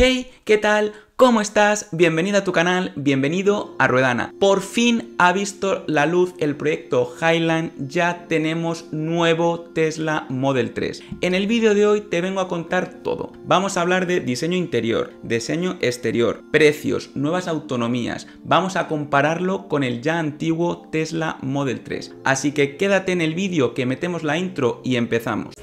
Hey, ¿qué tal? ¿Cómo estás? Bienvenido a tu canal, bienvenido a Ruedana. Por fin ha visto la luz el proyecto Highland, ya tenemos nuevo Tesla Model 3. En el vídeo de hoy te vengo a contar todo. Vamos a hablar de diseño interior, diseño exterior, precios, nuevas autonomías. Vamos a compararlo con el ya antiguo Tesla Model 3. Así que quédate en el vídeo que metemos la intro y empezamos.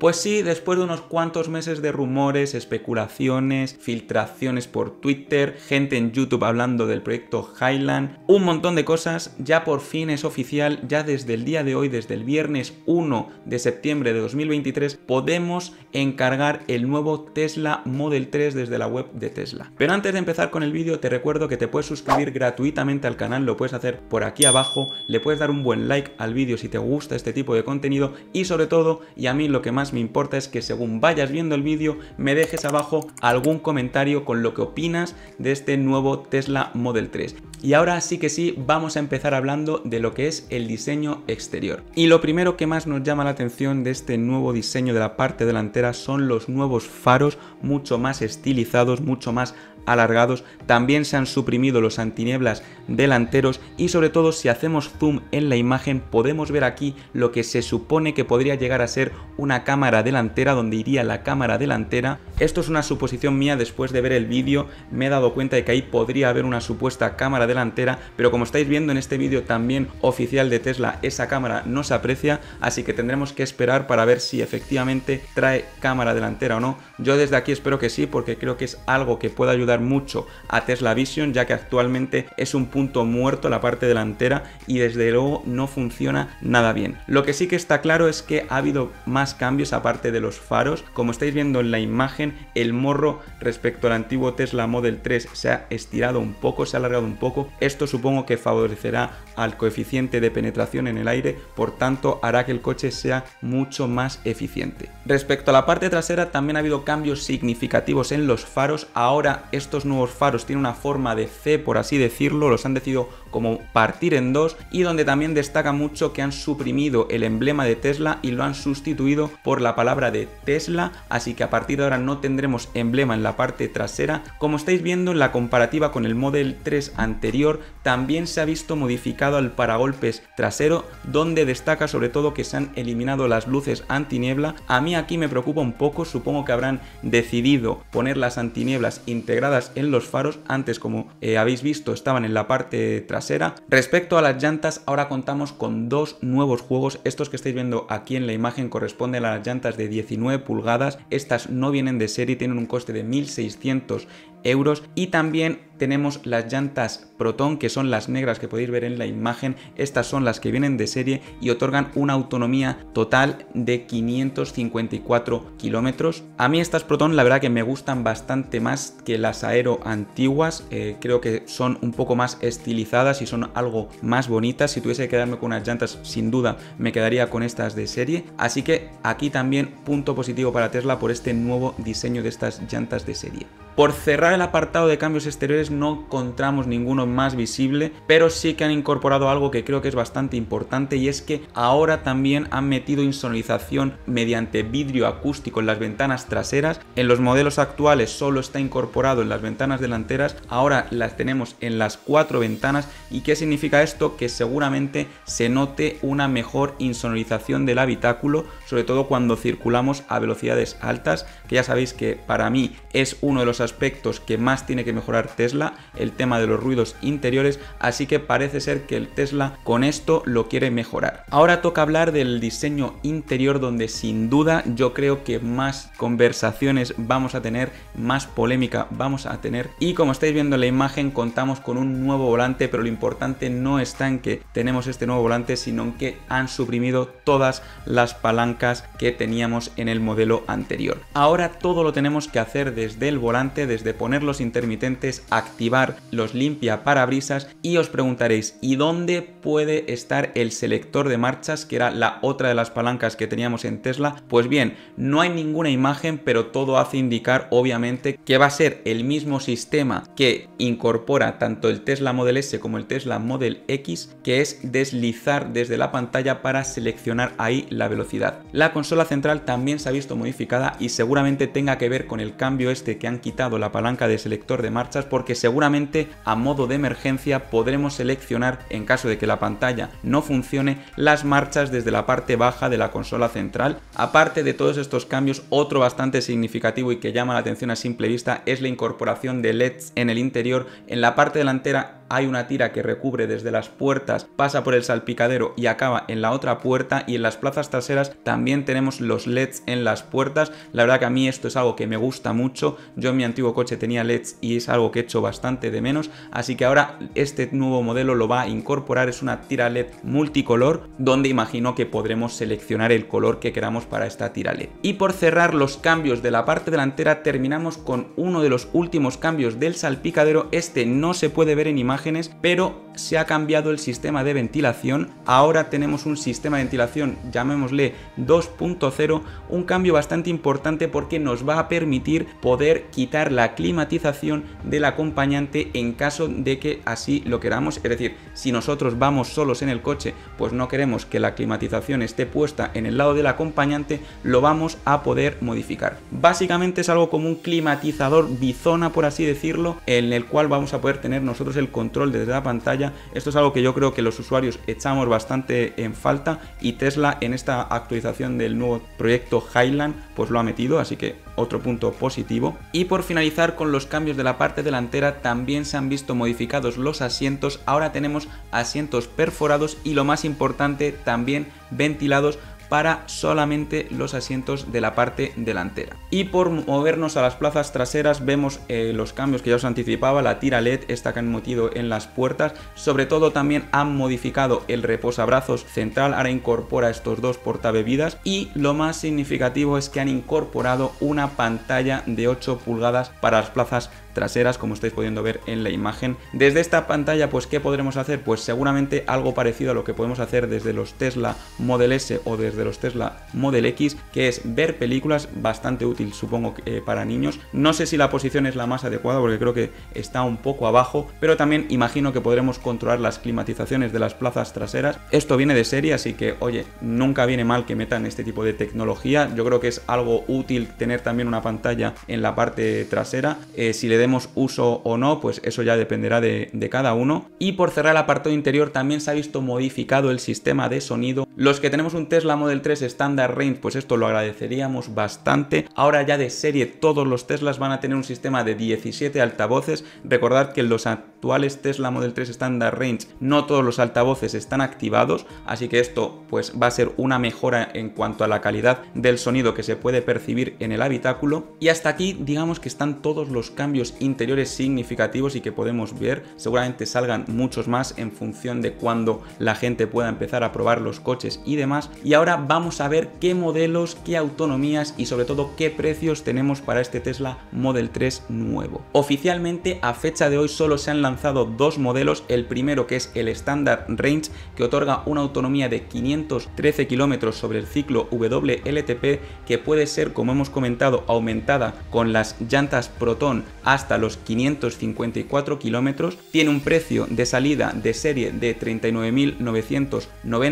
Pues sí, después de unos cuantos meses de rumores, especulaciones, filtraciones por Twitter, gente en YouTube hablando del proyecto Highland, un montón de cosas, ya por fin es oficial, ya desde el día de hoy, desde el viernes 1 de septiembre de 2023, podemos encargar el nuevo Tesla Model 3 desde la web de Tesla. Pero antes de empezar con el vídeo, te recuerdo que te puedes suscribir gratuitamente al canal, lo puedes hacer por aquí abajo, le puedes dar un buen like al vídeo si te gusta este tipo de contenido y sobre todo, y a mí lo que más me importa es que según vayas viendo el vídeo me dejes abajo algún comentario con lo que opinas de este nuevo Tesla Model 3. Y ahora sí que sí, vamos a empezar hablando de lo que es el diseño exterior. Y lo primero que más nos llama la atención de este nuevo diseño de la parte delantera son los nuevos faros, mucho más estilizados, mucho más alargados. También se han suprimido los antinieblas delanteros y sobre todo, si hacemos zoom en la imagen, podemos ver aquí lo que se supone que podría llegar a ser una cámara delantera, donde iría la cámara delantera. Esto es una suposición mía, después de ver el vídeo me he dado cuenta de que ahí podría haber una supuesta cámara delantera, pero como estáis viendo en este vídeo también oficial de Tesla, esa cámara no se aprecia, así que tendremos que esperar para ver si efectivamente trae cámara delantera o no. Yo desde aquí espero que sí, porque creo que es algo que puede ayudar mucho a Tesla Vision, ya que actualmente es un punto muerto la parte delantera y desde luego no funciona nada bien. Lo que sí que está claro es que ha habido más cambios aparte de los faros. Como estáis viendo en la imagen, el morro respecto al antiguo Tesla Model 3 se ha estirado un poco, se ha alargado un poco. Esto supongo que favorecerá al coeficiente de penetración en el aire, por tanto hará que el coche sea mucho más eficiente. Respecto a la parte trasera también ha habido cambios significativos en los faros. Ahora estos nuevos faros tienen una forma de C, por así decirlo, los han decidido como partir en dos, y donde también destaca mucho que han suprimido el emblema de Tesla y lo han sustituido por la palabra de Tesla, así que a partir de ahora no tendremos emblema en la parte trasera. Como estáis viendo en la comparativa con el Model 3 anterior, también se ha visto modificado al paragolpes trasero, donde destaca sobre todo que se han eliminado las luces antiniebla. A mí aquí me preocupa un poco, supongo que habrán decidido poner las antinieblas integradas en los faros. Antes, como habéis visto, estaban en la parte trasera. Respecto a las llantas, ahora contamos con dos nuevos juegos. Estos que estáis viendo aquí en la imagen corresponden a las llantas de 19 pulgadas. Estas no vienen de serie, tienen un coste de 1.600 euros, y también tenemos las llantas Proton, que son las negras que podéis ver en la imagen. Estas son las que vienen de serie y otorgan una autonomía total de 554 kilómetros. A mí estas Proton la verdad que me gustan bastante más que las Aero antiguas, creo que son un poco más estilizadas y son algo más bonitas. Si tuviese que quedarme con unas llantas, sin duda me quedaría con estas de serie, así que aquí también punto positivo para Tesla por este nuevo diseño de estas llantas de serie. Por cerrar el apartado de cambios exteriores no encontramos ninguno más visible, pero sí que han incorporado algo que creo que es bastante importante, y es que ahora también han metido insonorización mediante vidrio acústico en las ventanas traseras. En los modelos actuales solo está incorporado en las ventanas delanteras, ahora las tenemos en las cuatro ventanas. ¿Y qué significa esto? Que seguramente se note una mejor insonorización del habitáculo, sobre todo cuando circulamos a velocidades altas, que ya sabéis que para mí es uno de los aspectos que más tiene que mejorar Tesla, el tema de los ruidos interiores, así que parece ser que el Tesla con esto lo quiere mejorar. Ahora toca hablar del diseño interior, donde sin duda yo creo que más conversaciones vamos a tener, más polémica vamos a tener, y como estáis viendo en la imagen contamos con un nuevo volante, pero lo importante no está en que tenemos este nuevo volante, sino en que han suprimido todas las palancas que teníamos en el modelo anterior. Ahora todo lo tenemos que hacer desde el volante, parte desde poner los intermitentes, activar los limpia parabrisas, y os preguntaréis, ¿y dónde puede estar el selector de marchas, que era la otra de las palancas que teníamos en Tesla? Pues bien, no hay ninguna imagen, pero todo hace indicar obviamente que va a ser el mismo sistema que incorpora tanto el Tesla Model S como el Tesla Model X, que es deslizar desde la pantalla para seleccionar ahí la velocidad. La consola central también se ha visto modificada y seguramente tenga que ver con el cambio este que han quitado la palanca de selector de marchas, porque seguramente a modo de emergencia podremos seleccionar, en caso de que la pantalla no funcione, las marchas desde la parte baja de la consola central. Aparte de todos estos cambios, otro bastante significativo y que llama la atención a simple vista es la incorporación de LEDs en el interior. En la parte delantera hay una tira que recubre desde las puertas, pasa por el salpicadero y acaba en la otra puerta, y en las plazas traseras también tenemos los LEDs en las puertas. La verdad que a mí esto es algo que me gusta mucho. Yo en mi antiguo coche tenía LEDs y es algo que echo bastante de menos, así que ahora este nuevo modelo lo va a incorporar. Es una tira LED multicolor, donde imagino que podremos seleccionar el color que queramos para esta tira LED. Y por cerrar los cambios de la parte delantera, terminamos con uno de los últimos cambios del salpicadero. Este no se puede ver en imagen, pero se ha cambiado el sistema de ventilación. Ahora tenemos un sistema de ventilación, llamémosle 2.0, un cambio bastante importante porque nos va a permitir poder quitar la climatización del acompañante en caso de que así lo queramos. Es decir, si nosotros vamos solos en el coche, pues no queremos que la climatización esté puesta en el lado del acompañante, lo vamos a poder modificar. Básicamente es algo como un climatizador bizona, por así decirlo, en el cual vamos a poder tener nosotros el control desde la pantalla. Esto es algo que yo creo que los usuarios echamos bastante en falta, y Tesla en esta actualización del nuevo proyecto Highland pues lo ha metido, así que otro punto positivo. Y por finalizar con los cambios de la parte delantera, también se han visto modificados los asientos. Ahora tenemos asientos perforados y, lo más importante, también ventilados para solamente los asientos de la parte delantera. Y por movernos a las plazas traseras, vemos los cambios que ya os anticipaba, la tira LED esta que han metido en las puertas. Sobre todo también han modificado el reposabrazos central, ahora incorpora estos dos portabebidas, y lo más significativo es que han incorporado una pantalla de 8 pulgadas para las plazas traseras, como estáis pudiendo ver en la imagen. Desde esta pantalla, pues ¿qué podremos hacer? Pues seguramente algo parecido a lo que podemos hacer desde los Tesla Model S o desde los Tesla Model X, que es ver películas, bastante útil supongo que para niños. No sé si la posición es la más adecuada porque creo que está un poco abajo, pero también imagino que podremos controlar las climatizaciones de las plazas traseras. Esto viene de serie, así que oye, nunca viene mal que metan este tipo de tecnología. Yo creo que es algo útil tener también una pantalla en la parte trasera. Si le demos uso o no, pues eso ya dependerá de cada uno. Y por cerrar el apartado interior, también se ha visto modificado el sistema de sonido. Los que tenemos un Tesla Model 3 Standard Range, pues esto lo agradeceríamos bastante. Ahora ya de serie todos los Teslas van a tener un sistema de 17 altavoces. Recordad que los actuales Tesla Model 3 Standard Range no todos los altavoces están activados, así que esto pues va a ser una mejora en cuanto a la calidad del sonido que se puede percibir en el habitáculo. Y hasta aquí digamos que están todos los cambios interiores significativos y que podemos ver. Seguramente salgan muchos más en función de cuando la gente pueda empezar a probar los coches y demás. Y ahora vamos a ver qué modelos, qué autonomías y sobre todo qué precios tenemos para este Tesla Model 3 nuevo. Oficialmente a fecha de hoy solo se han lanzado dos modelos. El primero, que es el Standard Range, que otorga una autonomía de 513 kilómetros sobre el ciclo WLTP, que puede ser, como hemos comentado, aumentada con las llantas Proton hasta los 554 kilómetros. Tiene un precio de salida de serie de 39.990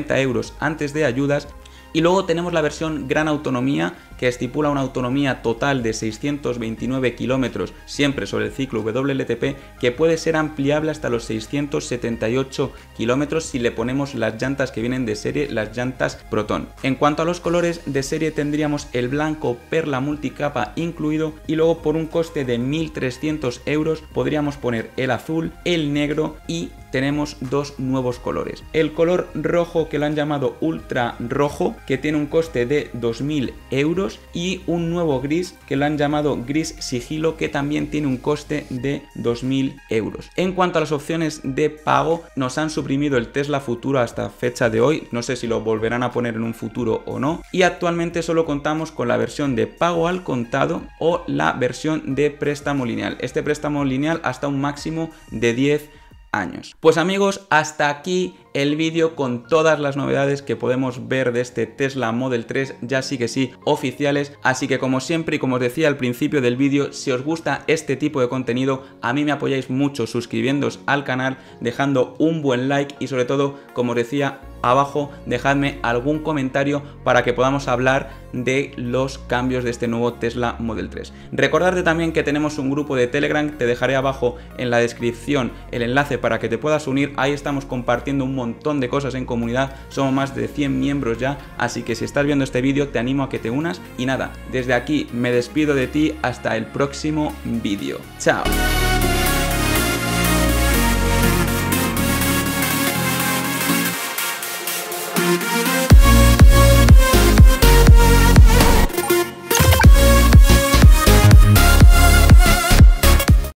€ antes de ayudas. Y luego tenemos la versión Gran Autonomía, que estipula una autonomía total de 629 kilómetros, siempre sobre el ciclo WLTP, que puede ser ampliable hasta los 678 kilómetros si le ponemos las llantas que vienen de serie, las llantas Proton. En cuanto a los colores de serie, tendríamos el blanco perla multicapa incluido, y luego por un coste de 1.300 € podríamos poner el azul, el negro y tenemos dos nuevos colores. El color rojo, que lo han llamado ultra rojo, que tiene un coste de 2.000 euros, y un nuevo gris, que lo han llamado gris sigilo, que también tiene un coste de 2.000 euros. En cuanto a las opciones de pago, nos han suprimido el Tesla Futuro hasta fecha de hoy, no sé si lo volverán a poner en un futuro o no, y actualmente solo contamos con la versión de pago al contado o la versión de préstamo lineal. Este préstamo lineal hasta un máximo de 10 años. Pues amigos, hasta aquí el vídeo con todas las novedades que podemos ver de este Tesla Model 3, ya sí que sí, oficiales. Así que como siempre y como os decía al principio del vídeo, si os gusta este tipo de contenido, a mí me apoyáis mucho suscribiéndoos al canal, dejando un buen like y sobre todo, como os decía, abajo dejadme algún comentario para que podamos hablar de los cambios de este nuevo Tesla Model 3. Recordarte también que tenemos un grupo de Telegram, te dejaré abajo en la descripción el enlace para que te puedas unir, ahí estamos compartiendo un montón de cosas en comunidad, somos más de 100 miembros ya, así que si estás viendo este vídeo te animo a que te unas y nada, desde aquí me despido de ti hasta el próximo vídeo. ¡Chao!